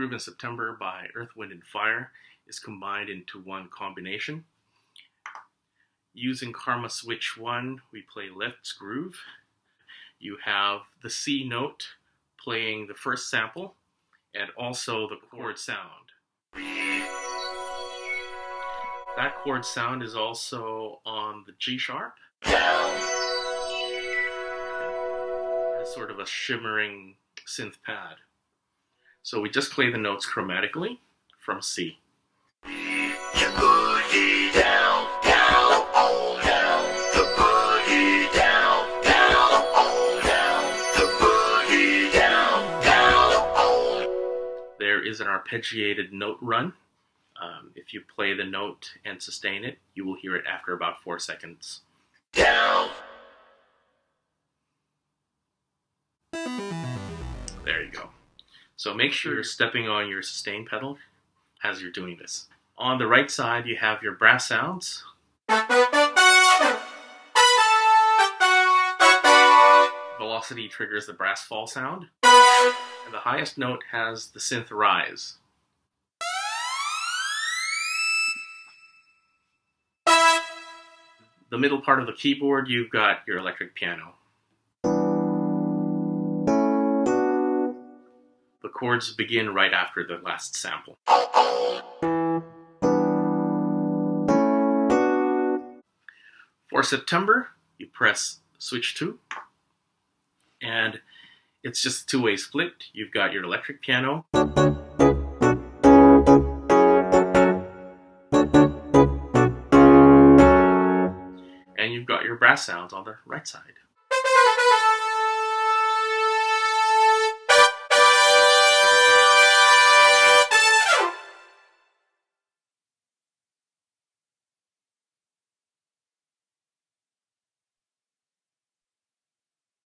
Groove in September by Earth, Wind & Fire is combined into one combination. Using Karma Switch 1, we play Let's Groove. You have the C note playing the first sample and also the chord sound. That chord sound is also on the G sharp. It's sort of a shimmering synth pad. So we just play the notes chromatically from C. There is an arpeggiated note run. If you play the note and sustain it, you will hear it after about 4 seconds. Down. There you go. So make sure you're stepping on your sustain pedal as you're doing this. On the right side, you have your brass sounds. Velocity triggers the brass fall sound. And the highest note has the synth rise. The middle part of the keyboard, you've got your electric piano. The chords begin right after the last sample. For September, you press Switch 2, and it's just two-way split. You've got your electric piano, and you've got your brass sounds on the right side.